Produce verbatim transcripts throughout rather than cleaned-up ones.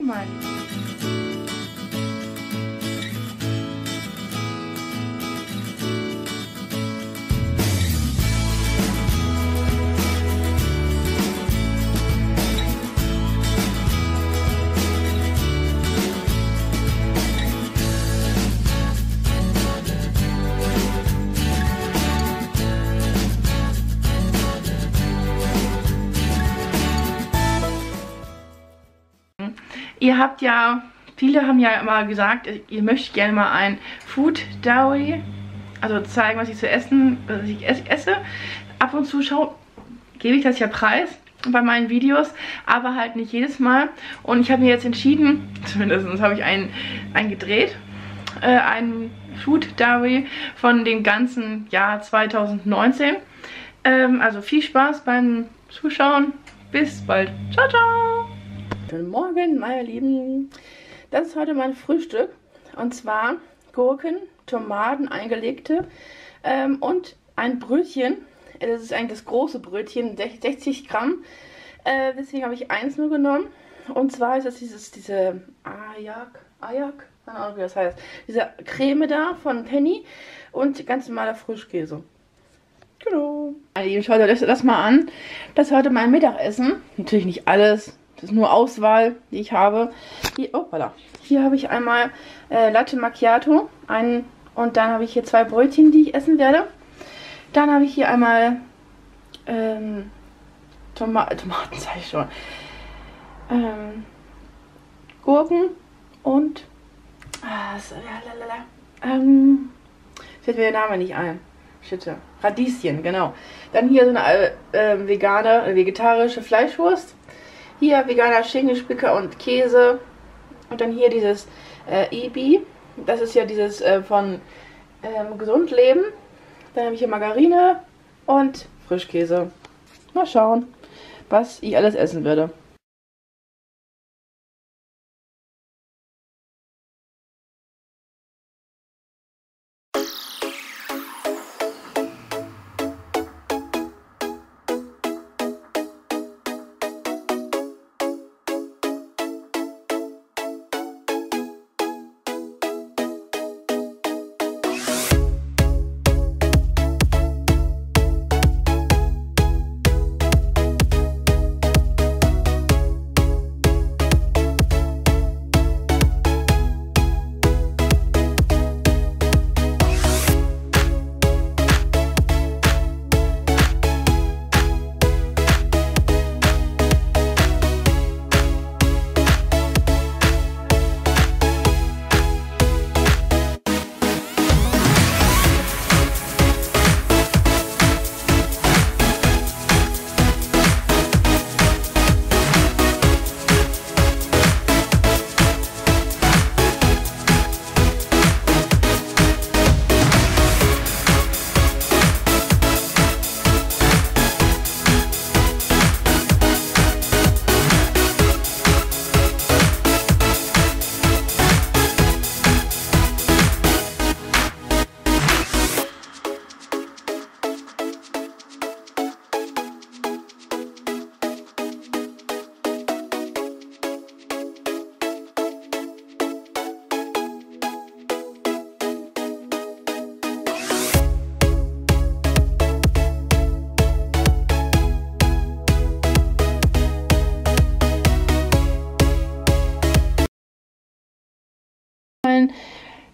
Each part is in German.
Mann. Ihr habt ja, viele haben ja immer gesagt, ihr möchtet gerne mal ein Food Diary, also zeigen, was ich zu essen, was ich esse. Ab und zu schaue, gebe ich das ja preis bei meinen Videos, aber halt nicht jedes Mal. Und ich habe mir jetzt entschieden, zumindest habe ich einen, einen gedreht, äh, einen Food Diary von dem ganzen Jahr zweitausendneunzehn. Ähm, also viel Spaß beim Zuschauen. Bis bald. Ciao, ciao. Guten Morgen, meine Lieben. Das ist heute mein Frühstück. Und zwar Gurken, Tomaten, eingelegte ähm, und ein Brötchen. Das ist eigentlich das große Brötchen, sechzig Gramm. Äh, deswegen habe ich eins nur genommen. Und zwar ist das dieses, diese Ajak, Ajak, keine Ahnung, wie das heißt. Diese Creme da von Penny und ganz normaler Frischkäse. Genau. Meine Lieben, schaut euch das mal an. Das ist heute mein Mittagessen. Natürlich nicht alles. Das ist nur Auswahl, die ich habe. Hier, oh, voilà. Hier habe ich einmal äh, Latte Macchiato. Einen, und dann habe ich hier zwei Brötchen, die ich essen werde. Dann habe ich hier einmal ähm, Toma Tomaten, sage ich schon. Ähm, Gurken und ah, so, ja, ähm, fällt mir der Name nicht ein. Schitte. Radieschen, genau. Dann hier so eine äh, vegane, vegetarische Fleischwurst. Hier veganer Schinken, Spicke und Käse. Und dann hier dieses äh, Ebi. Das ist ja dieses äh, von ähm, Gesund Leben. Dann habe ich hier Margarine und Frischkäse. Mal schauen, was ich alles essen werde.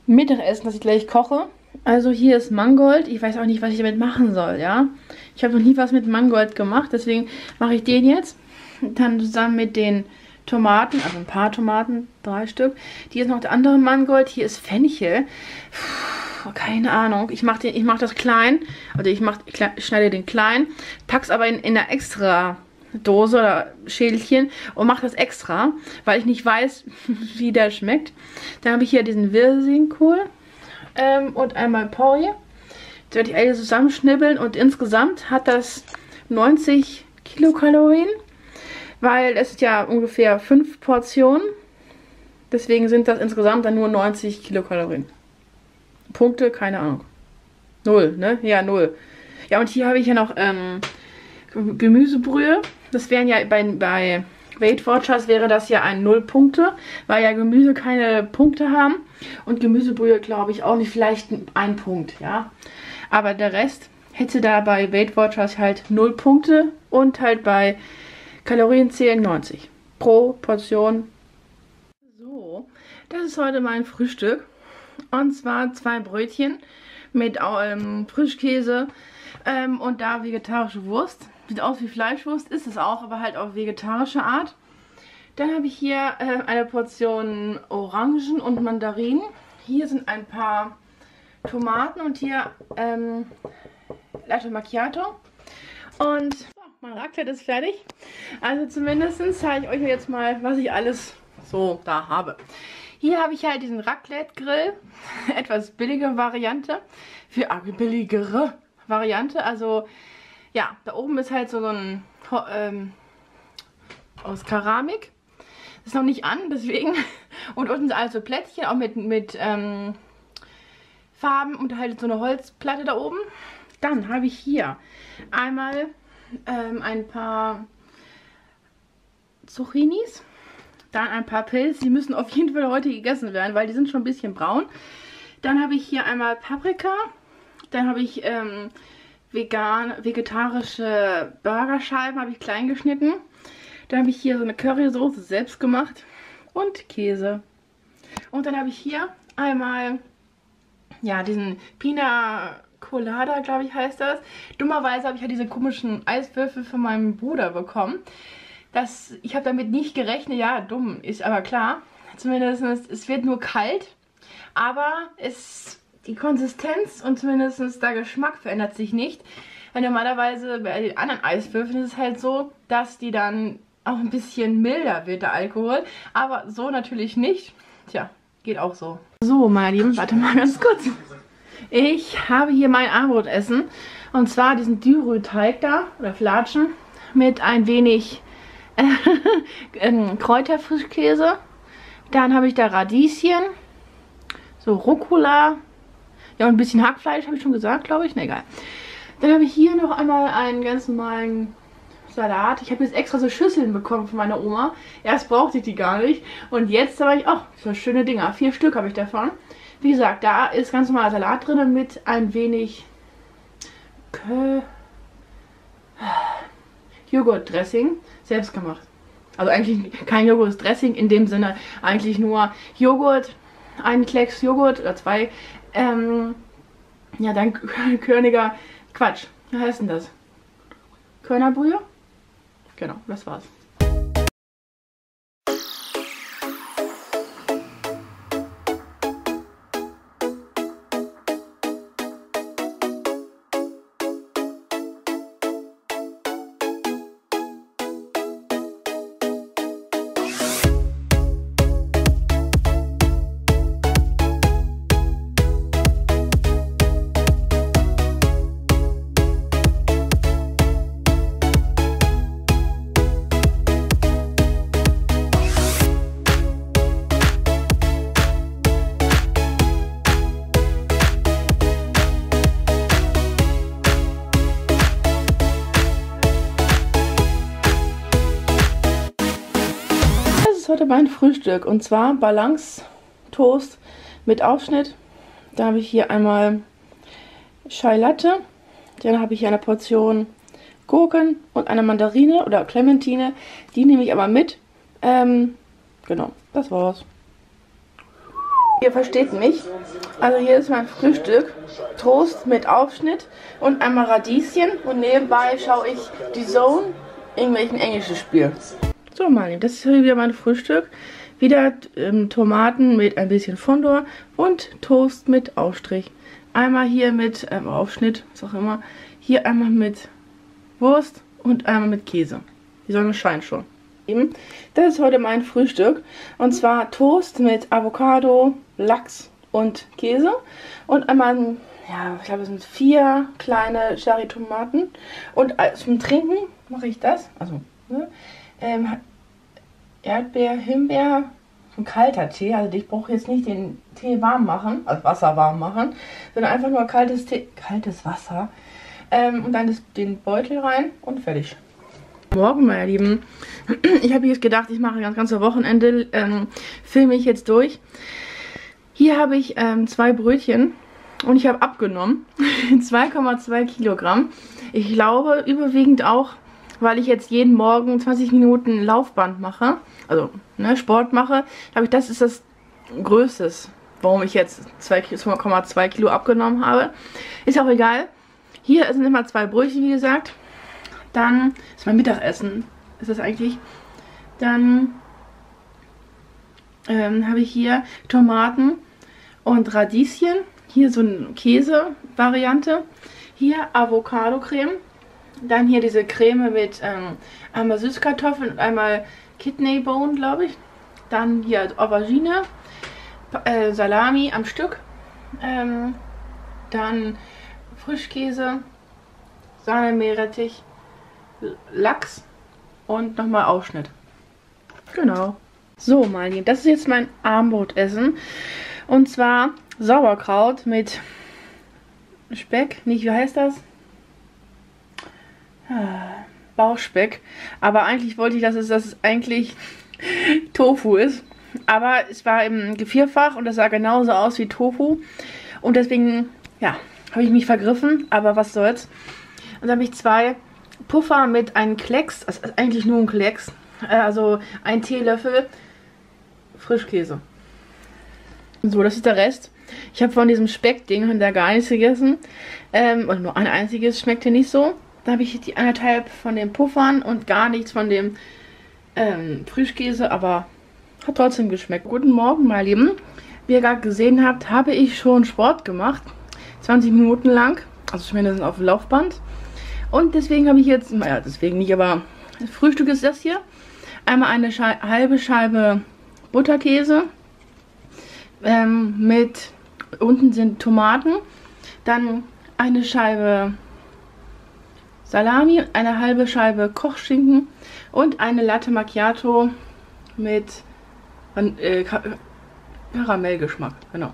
Mittagessen, das ich gleich koche. Also hier ist Mangold. Ich weiß auch nicht, was ich damit machen soll, ja. Ich habe noch nie was mit Mangold gemacht, deswegen mache ich den jetzt. Dann zusammen mit den Tomaten, also ein paar Tomaten, drei Stück. Hier ist noch der andere Mangold. Hier ist Fenchel. Puh, keine Ahnung. Ich mache den, ich mache das klein. Also ich mache, ich schneide den klein, pack's aber in, in einer extra Dose oder Schälchen und mache das extra, weil ich nicht weiß, wie der schmeckt. Dann habe ich hier diesen Wirsingkohl ähm, und einmal Porree. Das werde ich alle zusammenschnibbeln und insgesamt hat das neunzig Kilokalorien, weil es ist ja ungefähr fünf Portionen. Deswegen sind das insgesamt dann nur neunzig Kilokalorien. Punkte, keine Ahnung. Null, ne? Ja, null. Ja, und hier habe ich ja noch ähm, Gemüsebrühe. Das wären ja bei, bei Weight Watchers wäre das ja ein null Punkte, weil ja Gemüse keine Punkte haben und Gemüsebrühe glaube ich auch nicht, vielleicht ein Punkt, ja. Aber der Rest hätte da bei Weight Watchers halt null Punkte und halt bei Kalorienzählen neunzig pro Portion. So, das ist heute mein Frühstück und zwar zwei Brötchen mit ähm, Frischkäse ähm, und da vegetarische Wurst. Sieht aus wie Fleischwurst, ist es auch, aber halt auf vegetarische Art. Dann habe ich hier äh, eine Portion Orangen und Mandarinen. Hier sind ein paar Tomaten und hier ähm, Latte Macchiato. Und so, mein Raclette ist fertig. Also zumindest zeige ich euch jetzt mal, was ich alles so da habe. Hier habe ich halt diesen Raclette-Grill, etwas billige Variante, für billigere Variante, also ja, da oben ist halt so ein ähm, aus Keramik. Das ist noch nicht an, deswegen. Und unten sind also Plättchen, auch mit, mit ähm, Farben und halt so eine Holzplatte da oben. Dann habe ich hier einmal ähm, ein paar Zucchinis, dann ein paar Pilze. Die müssen auf jeden Fall heute gegessen werden, weil die sind schon ein bisschen braun. Dann habe ich hier einmal Paprika, dann habe ich... Ähm, vegan, vegetarische Burgerscheiben habe ich klein geschnitten. Dann habe ich hier so eine Currysoße selbst gemacht und Käse. Und dann habe ich hier einmal ja diesen Pina Colada, glaube ich heißt das. Dummerweise habe ich ja diese komischen Eiswürfel von meinem Bruder bekommen. Das, ich habe damit nicht gerechnet, ja dumm, ist aber klar. Zumindest, es wird nur kalt, aber es... Die Konsistenz und zumindest der Geschmack verändert sich nicht. Weil normalerweise bei den anderen Eiswürfeln ist es halt so, dass die dann auch ein bisschen milder wird, der Alkohol. Aber so natürlich nicht. Tja, geht auch so. So, meine Lieben, warte mal ganz kurz. Ich habe hier mein Abendbrotessen. Und zwar diesen Dürrü-Teig da, oder Flatschen, mit ein wenig Kräuterfrischkäse. Dann habe ich da Radieschen, so Rucola. Ja, und ein bisschen Hackfleisch, habe ich schon gesagt, glaube ich. Na, egal. Dann habe ich hier noch einmal einen ganz normalen Salat. Ich habe jetzt extra so Schüsseln bekommen von meiner Oma. Erst brauchte ich die gar nicht. Und jetzt habe ich auch oh, so schöne Dinger. Vier Stück habe ich davon. Wie gesagt, da ist ganz normaler Salat drin mit ein wenig Joghurtdressing. Selbst gemacht. Also eigentlich kein Joghurtdressing in dem Sinne. Eigentlich nur Joghurt, einen Klecks Joghurt oder zwei. Ähm, ja, dann Körniger Quatsch. Wie heißt denn das? Körnerbrühe? Genau, das war's. Heute mein Frühstück und zwar Balance Toast mit Aufschnitt. Da habe ich hier einmal Chai Latte, dann habe ich hier eine Portion Gurken und eine Mandarine oder Clementine. Die nehme ich aber mit. Ähm, genau, das war's. Ihr versteht mich. Also hier ist mein Frühstück. Toast mit Aufschnitt und einmal Radieschen und nebenbei schaue ich die Zone, irgendwelchen englischen Spiel. So, meine Lieben, das ist wieder mein Frühstück. Wieder ähm, Tomaten mit ein bisschen Fondor und Toast mit Aufstrich. Einmal hier mit ähm, Aufschnitt, was auch immer. Hier einmal mit Wurst und einmal mit Käse. Die Sonne scheint schon. Das ist heute mein Frühstück. Und zwar Toast mit Avocado, Lachs und Käse. Und einmal, ja, ich glaube, es sind vier kleine Cherry-Tomaten. Und zum Trinken mache ich das. Also, ne? Ähm, Erdbeer, Himbeer, ein kalter Tee. Also ich brauche jetzt nicht den Tee warm machen, also Wasser warm machen, sondern einfach nur kaltes Tee, kaltes Wasser. Ähm, und dann das, den Beutel rein und fertig. Morgen, meine Lieben. Ich habe jetzt gedacht, ich mache das ganze Wochenende, ähm, filme ich jetzt durch. Hier habe ich ähm, zwei Brötchen und ich habe abgenommen. zwei Komma zwei Kilogramm. Ich glaube überwiegend auch, weil ich jetzt jeden Morgen zwanzig Minuten Laufband mache, also ne, Sport mache, glaube ich, das ist das Größte, warum ich jetzt zwei Komma zwei Kilo abgenommen habe. Ist auch egal. Hier sind immer zwei Brötchen, wie gesagt. Dann ist mein Mittagessen, ist das eigentlich. Dann ähm, habe ich hier Tomaten und Radieschen. Hier so eine Käse-Variante. Hier Avocado-Creme. Dann hier diese Creme mit ähm, einmal Süßkartoffeln und einmal Kidneybone, glaube ich. Dann hier Aubergine, äh, Salami am Stück. Ähm, dann Frischkäse, Sahne, Meerrettich, Lachs und nochmal Aufschnitt. Genau. So, meine Lieben, das ist jetzt mein Abendbrotessen. Und zwar Sauerkraut mit Speck. Nicht, wie heißt das? Bauchspeck. Aber eigentlich wollte ich, dass es, dass es eigentlich Tofu ist. Aber es war im Gefrierfach und das sah genauso aus wie Tofu. Und deswegen, ja, habe ich mich vergriffen. Aber was soll's. Und dann habe ich zwei Puffer mit einem Klecks. Das ist eigentlich nur ein Klecks. Also ein Teelöffel Frischkäse. So, das ist der Rest. Ich habe von diesem Speckding da gar nichts gegessen. Ähm, und nur ein einziges schmeckte nicht so. Da habe ich die anderthalb von den Puffern und gar nichts von dem ähm, Frischkäse, aber hat trotzdem geschmeckt. Guten Morgen, meine Lieben. Wie ihr gerade gesehen habt, habe ich schon Sport gemacht. zwanzig Minuten lang, also zumindest auf dem Laufband. Und deswegen habe ich jetzt, naja, deswegen nicht, aber das Frühstück ist das hier. Einmal eine Schei- halbe Scheibe Butterkäse ähm, mit, unten sind Tomaten. Dann eine Scheibe Salami, eine halbe Scheibe Kochschinken und eine Latte Macchiato mit äh, Karamellgeschmack. Genau.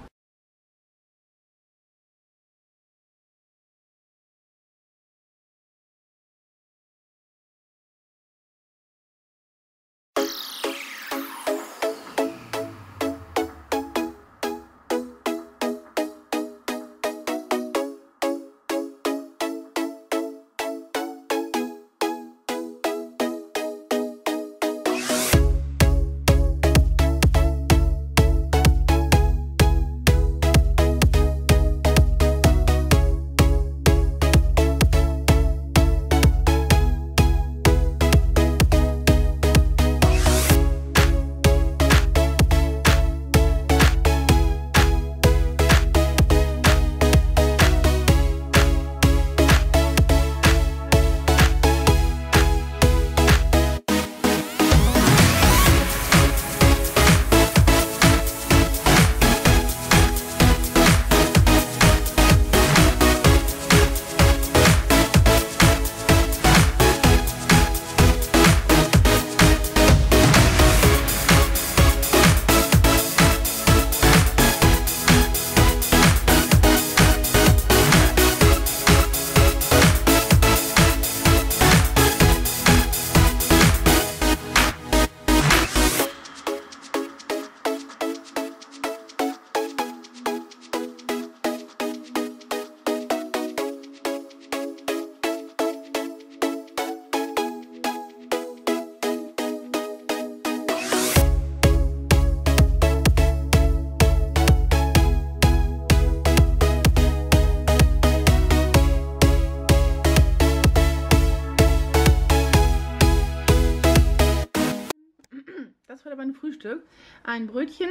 Das war mein Frühstück. Ein Brötchen,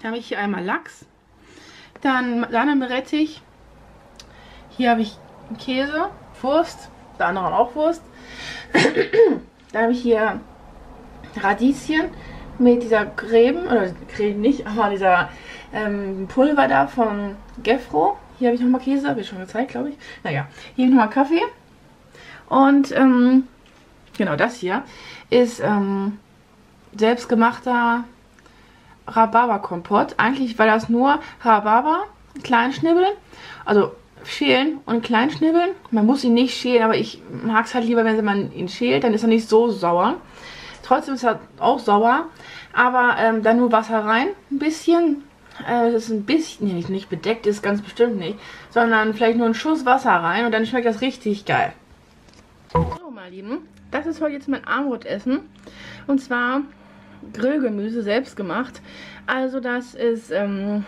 da habe ich hier einmal Lachs, dann Sahne-Meerrettich, hier habe ich Käse, Wurst, der andere hat auch Wurst, da habe ich hier Radieschen mit dieser Creme, oder Creme nicht, aber dieser ähm, Pulver da von Gefro, hier habe ich nochmal Käse, habe ich schon gezeigt, glaube ich, naja, hier nochmal Kaffee und ähm, genau das hier ist ähm, selbstgemachter Rhabarberkompott. Eigentlich war das nur Rhabarber, Kleinschnibbel, also schälen und klein schnibbeln. Man muss ihn nicht schälen, aber ich mag es halt lieber, wenn man ihn schält, dann ist er nicht so sauer. Trotzdem ist er auch sauer, aber ähm, dann nur Wasser rein, ein bisschen. Äh, das ist ein bisschen, nee, nicht bedeckt ist, ganz bestimmt nicht, sondern vielleicht nur einen Schuss Wasser rein und dann schmeckt das richtig geil. So, meine Lieben, das ist heute jetzt mein Armbrot-Essen. Und zwar Grillgemüse, selbst gemacht. Also das ist ähm,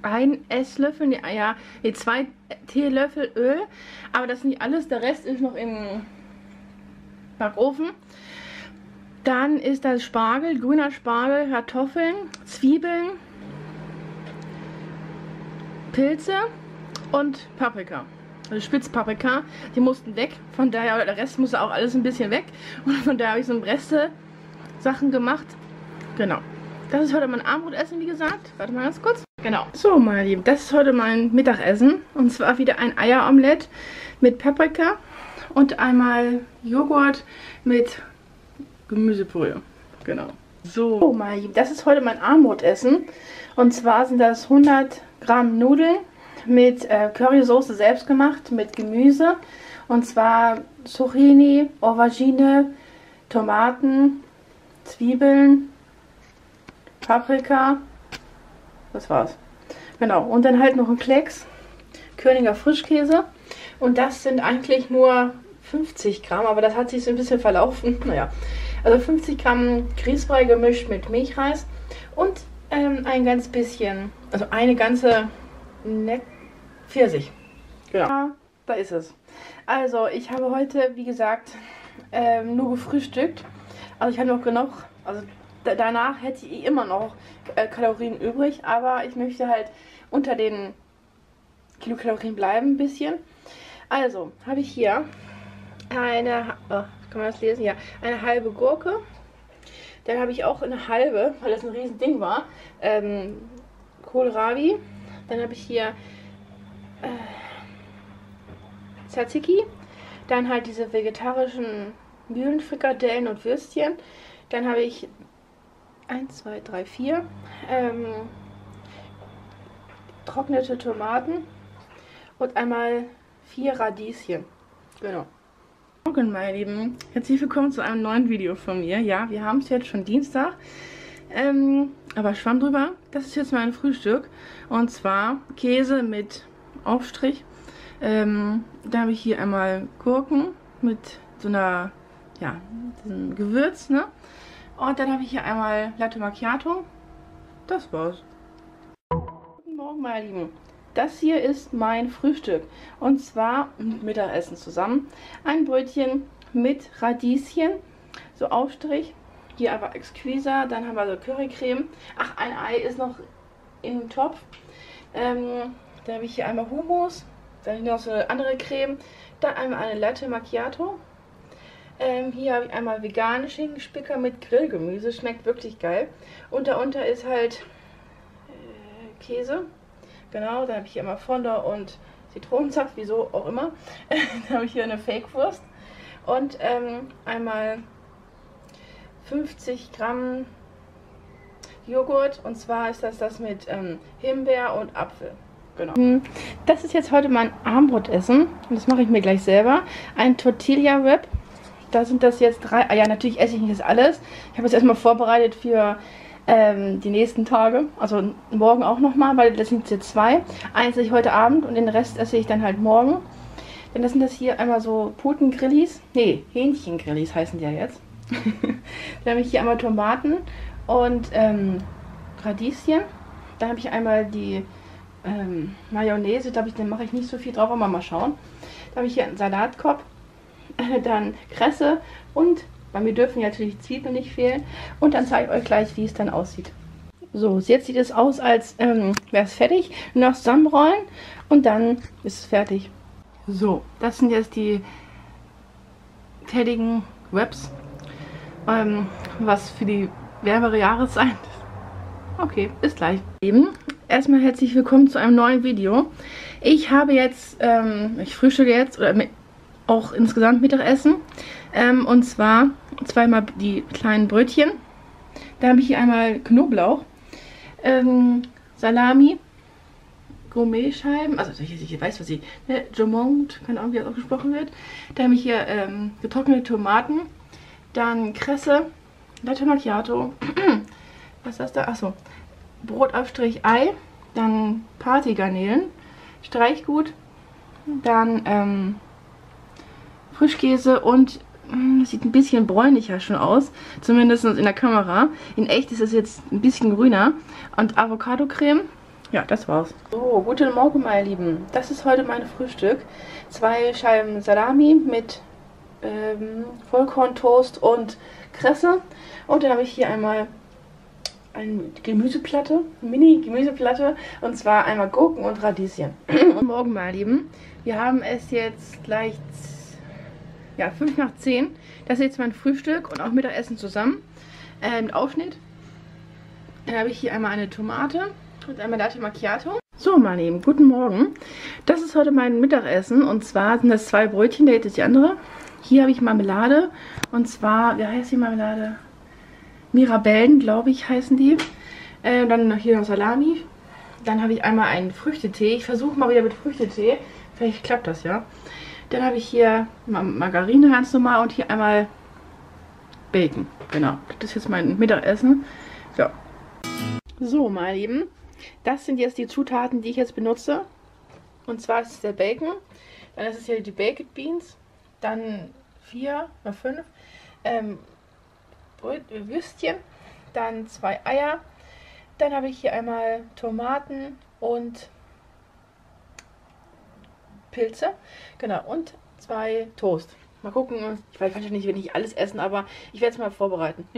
ein Esslöffel, nee, ja, nee, zwei Teelöffel Öl. Aber das ist nicht alles, der Rest ist noch im Backofen. Dann ist das Spargel, grüner Spargel, Kartoffeln, Zwiebeln, Pilze und Paprika. Also Spitzpaprika, die mussten weg. Von daher, der Rest musste auch alles ein bisschen weg. Und von daher habe ich so ein Reste Sachen gemacht. Genau. Das ist heute mein Armbrotessen, wie gesagt. Warte mal ganz kurz. Genau. So, meine Lieben, das ist heute mein Mittagessen. Und zwar wieder ein Eieromelett mit Paprika und einmal Joghurt mit Gemüsebrühe. Genau. So, so meine Lieben, das ist heute mein Armbrotessen. Und zwar sind das hundert Gramm Nudeln mit äh, Currysoße, selbst gemacht, mit Gemüse. Und zwar Zucchini, Aubergine, Tomaten, Zwiebeln, Paprika, das war's. Genau, und dann halt noch ein Klecks, Königer Frischkäse. Und das sind eigentlich nur fünfzig Gramm, aber das hat sich so ein bisschen verlaufen. Naja, also fünfzig Gramm Grießbrei gemischt mit Milchreis und ähm, ein ganz bisschen, also eine ganze Neck Pfirsich. Genau. Ja, da ist es. Also, ich habe heute, wie gesagt, ähm, nur gefrühstückt. Also ich habe noch genug, also danach hätte ich immer noch äh, Kalorien übrig, aber ich möchte halt unter den Kilokalorien bleiben ein bisschen. Also habe ich hier eine, oh, kann man das lesen? Ja, eine halbe Gurke. Dann habe ich auch eine halbe, weil das ein riesen Ding war, ähm, Kohlrabi. Dann habe ich hier äh, Tzatziki. Dann halt diese vegetarischen Mühlenfrikadellen und Würstchen. Dann habe ich eins, zwei, drei, vier ähm, getrocknete Tomaten und einmal vier Radieschen. Genau. Morgen, meine Lieben. Herzlich willkommen zu einem neuen Video von mir. Ja, wir haben es jetzt schon Dienstag. Ähm, aber Schwamm drüber. Das ist jetzt mein Frühstück. Und zwar Käse mit Aufstrich. Ähm, da habe ich hier einmal Gurken mit so einer, ja, diesen Gewürz, ne? Und dann habe ich hier einmal Latte Macchiato. Das war's. Guten Morgen, meine Lieben. Das hier ist mein Frühstück. Und zwar mit Mittagessen zusammen. Ein Brötchen mit Radieschen. So Aufstrich. Hier aber Exquisa. Dann haben wir so Currycreme. Ach, ein Ei ist noch im Topf. Ähm, dann habe ich hier einmal Hummus. Dann noch so eine andere Creme. Dann einmal eine Latte Macchiato. Ähm, hier habe ich einmal veganen Schinkenspicker mit Grillgemüse. Schmeckt wirklich geil. Und darunter ist halt äh, Käse. Genau, da habe ich hier einmal Fondant und Zitronensaft, wieso auch immer. Dann habe ich hier eine Fake-Wurst. Und ähm, einmal fünfzig Gramm Joghurt. Und zwar ist das das mit ähm, Himbeer und Apfel. Genau. Das ist jetzt heute mein Armbrotessen. Und das mache ich mir gleich selber. Ein Tortilla-Wrap. Da sind das jetzt drei. Ah ja, natürlich esse ich nicht das alles. Ich habe es erstmal vorbereitet für ähm, die nächsten Tage. Also morgen auch nochmal, weil das sind jetzt zwei. Eins esse ich heute Abend und den Rest esse ich dann halt morgen. Denn das sind das hier einmal so Putengrillis. Nee, Hähnchengrillis heißen die ja jetzt. Dann habe ich hier einmal Tomaten und ähm, Radieschen. Dann habe ich einmal die ähm, Mayonnaise. Da mache ich nicht so viel drauf, aber mal schauen. Dann habe ich hier einen Salatkorb. Dann Kresse und bei mir dürfen ja natürlich Zwiebeln nicht fehlen. Und dann zeige ich euch gleich, wie es dann aussieht. So, jetzt sieht es aus, als ähm, wäre es fertig. Noch zusammenrollen und dann ist es fertig. So, das sind jetzt die fertigen Wraps. Ähm, was für die wärmere Jahreszeit. Okay, bis gleich. Eben. Erstmal herzlich willkommen zu einem neuen Video. Ich habe jetzt, ähm, ich frühstücke jetzt oder mit auch insgesamt Mittagessen. Ähm, und zwar zweimal die kleinen Brötchen. Da habe ich hier einmal Knoblauch, ähm, Salami, Gourmet-Scheiben, also ich, ich weiß, was ich, ne, Jomont, keine Ahnung, wie das ausgesprochen wird. Da habe ich hier ähm, getrocknete Tomaten, dann Kresse, Latte Macchiato, was ist das da? Achso, Brotaufstrich Ei, dann Partygarnelen, Streichgut, dann ähm, Frischkäse und das sieht ein bisschen bräunlicher schon aus, zumindest in der Kamera. In echt ist es jetzt ein bisschen grüner. Und Avocado-Creme. Ja, das war's. So, guten Morgen, meine Lieben. Das ist heute mein Frühstück. Zwei Scheiben Salami mit ähm, Vollkorntoast und Kresse. Und dann habe ich hier einmal eine Gemüseplatte, Mini-Gemüseplatte. Und zwar einmal Gurken und Radieschen. Guten Morgen, meine Lieben. Wir haben es jetzt gleich Ja, fünf nach zehn. Das ist jetzt mein Frühstück und auch Mittagessen zusammen. Äh, mit Aufschnitt. Dann habe ich hier einmal eine Tomate und einmal Latte Macchiato. So, meine Lieben, guten Morgen. Das ist heute mein Mittagessen. Und zwar sind das zwei Brötchen, da jetzt die andere. Hier habe ich Marmelade. Und zwar, wie heißt die Marmelade? Mirabellen, glaube ich, heißen die. Äh, dann hier noch Salami. Dann habe ich einmal einen Früchtetee. Ich versuche mal wieder mit Früchtetee. Vielleicht klappt das ja. Dann habe ich hier Margarine ganz normal und hier einmal Bacon. Genau, das ist jetzt mein Mittagessen. Ja. So, meine Lieben, das sind jetzt die Zutaten, die ich jetzt benutze. Und zwar ist es der Bacon, dann ist es hier die Baked Beans, dann vier oder fünf ähm, Würstchen, dann zwei Eier, dann habe ich hier einmal Tomaten und Pilze, genau, und zwei Toast. Mal gucken, ich weiß wahrscheinlich nicht, wenn ich alles essen, aber ich werde es mal vorbereiten.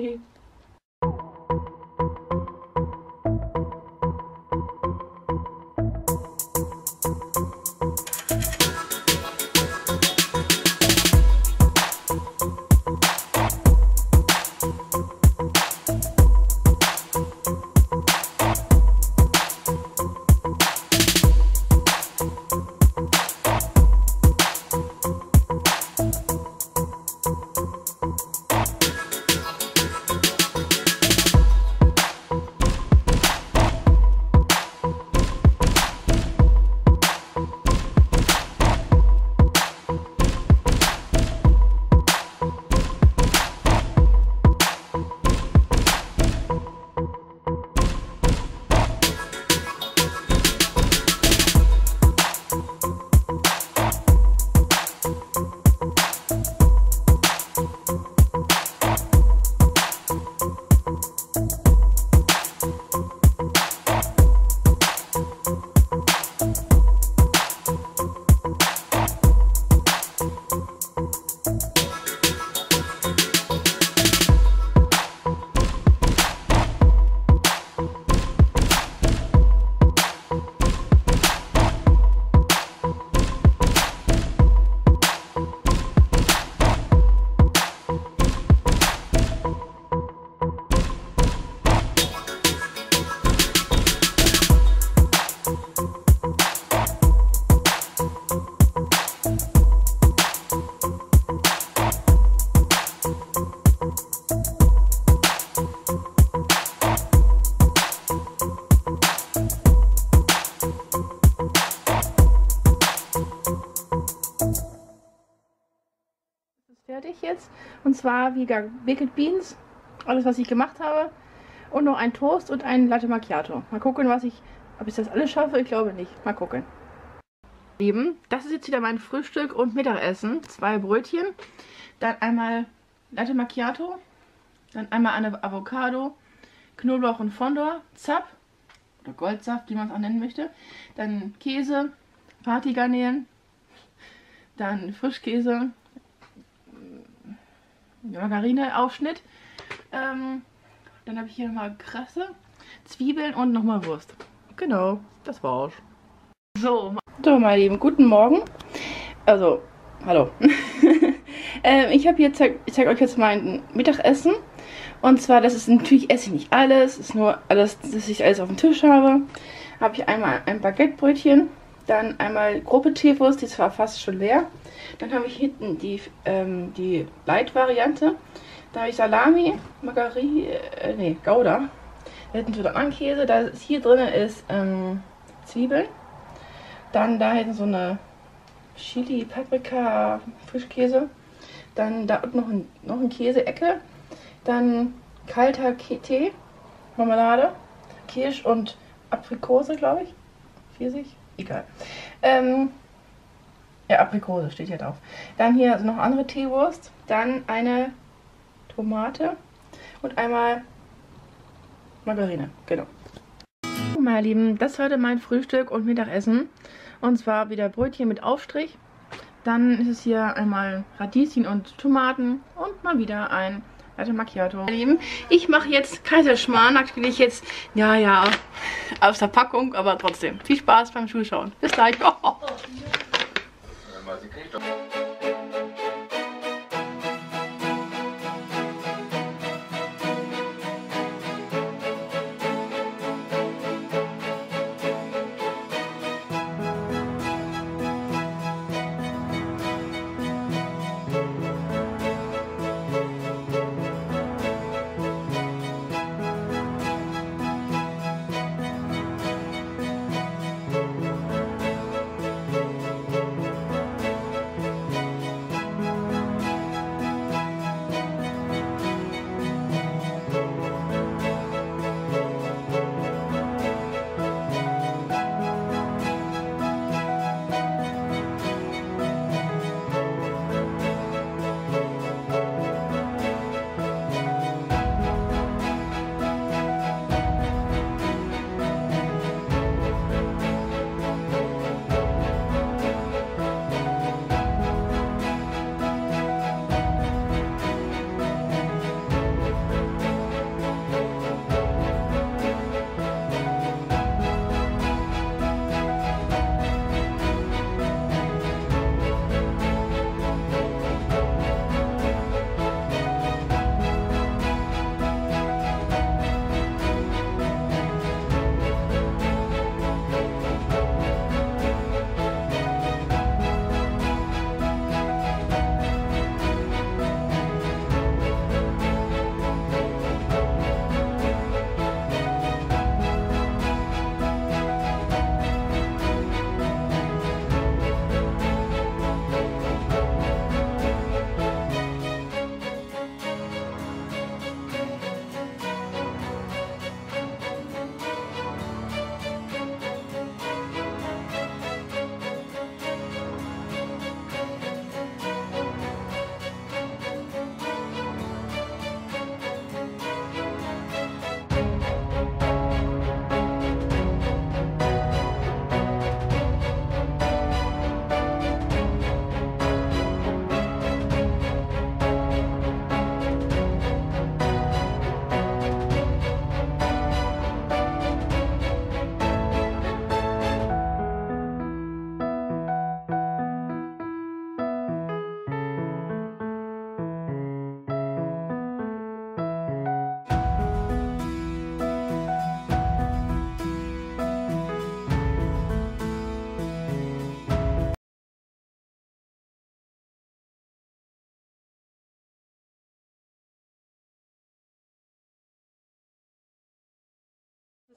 Jetzt. Und zwar wie Baked Beans, alles was ich gemacht habe und noch ein Toast und ein Latte Macchiato. Mal gucken, was ich, ob ich das alles schaffe, ich glaube nicht. Mal gucken. Lieben, das ist jetzt wieder mein Frühstück und Mittagessen. Zwei Brötchen, dann einmal Latte Macchiato, dann einmal eine Avocado, Knoblauch und Fondor, Zap oder Goldsaft, wie man es auch nennen möchte, dann Käse, Partygarnelen, dann Frischkäse, Margarine-Aufschnitt. Ähm, dann habe ich hier nochmal Kresse, Zwiebeln und nochmal Wurst. Genau, das war's. So, so meine Lieben, guten Morgen. Also, hallo. ähm, ich habe hier, zeig, ich zeige euch jetzt mein Mittagessen. Und zwar, das ist natürlich, esse ich nicht alles, ist nur alles, dass ich alles auf dem Tisch habe. Habe ich einmal ein Baguette-Brötchen, dann einmal grobe Teewurst, die ist zwar fast schon leer. Dann habe ich hinten die, ähm, die Light-Variante. Da habe ich Salami, Margarine, äh, nee, Gouda. Da hinten tut auch ein Käse. Da ist, hier drin ist ähm, Zwiebeln. Dann da hinten so eine Chili, Paprika, Frischkäse. Dann da noch ein, noch ein Käse-Ecke. Dann kalter Tee, Marmelade, Kirsch und Aprikose, glaube ich. Pfirsich? Egal. Ähm, ja, Aprikose steht hier drauf. Dann hier noch andere Teewurst. Dann eine Tomate und einmal Margarine. Genau. Meine Lieben, das heute mein Frühstück und Mittagessen. Und zwar wieder Brötchen mit Aufstrich. Dann ist es hier einmal Radieschen und Tomaten und mal wieder ein Latte Macchiato. Meine Lieben, ich mache jetzt Kaiserschmarrn, natürlich jetzt, ja, ja, aus der Packung, aber trotzdem. Viel Spaß beim Zuschauen. Bis gleich. Oh.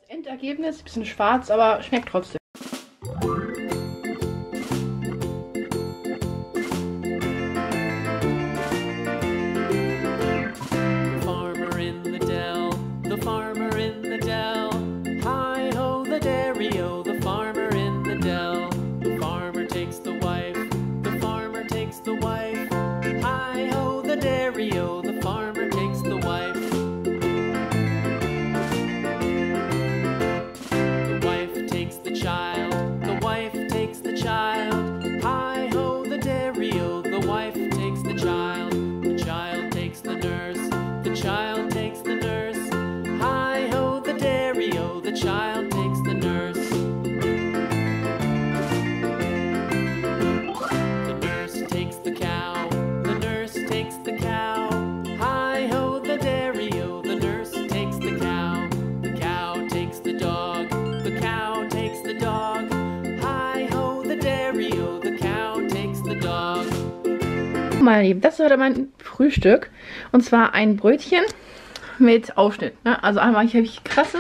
Endergebnis, ein bisschen schwarz, aber schmeckt trotzdem. Meine Lieben, das ist heute mein Frühstück. Und zwar ein Brötchen mit Aufschnitt. Ne? Also einmal hier habe ich Krasse,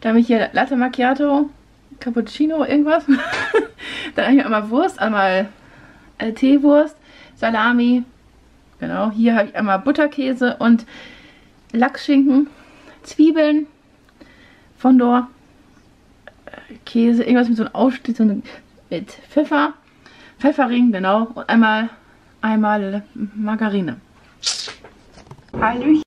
dann habe ich hier Latte Macchiato, Cappuccino, irgendwas. Dann habe ich einmal Wurst, einmal äh, Teewurst, Salami. Genau, hier habe ich einmal Butterkäse und Lachsschinken, Zwiebeln, Fondor, äh, Käse, irgendwas mit so einem Aufstrich, so eine, mit Pfeffer, Pfefferring, genau, und einmal, einmal Margarine. Hallöchen.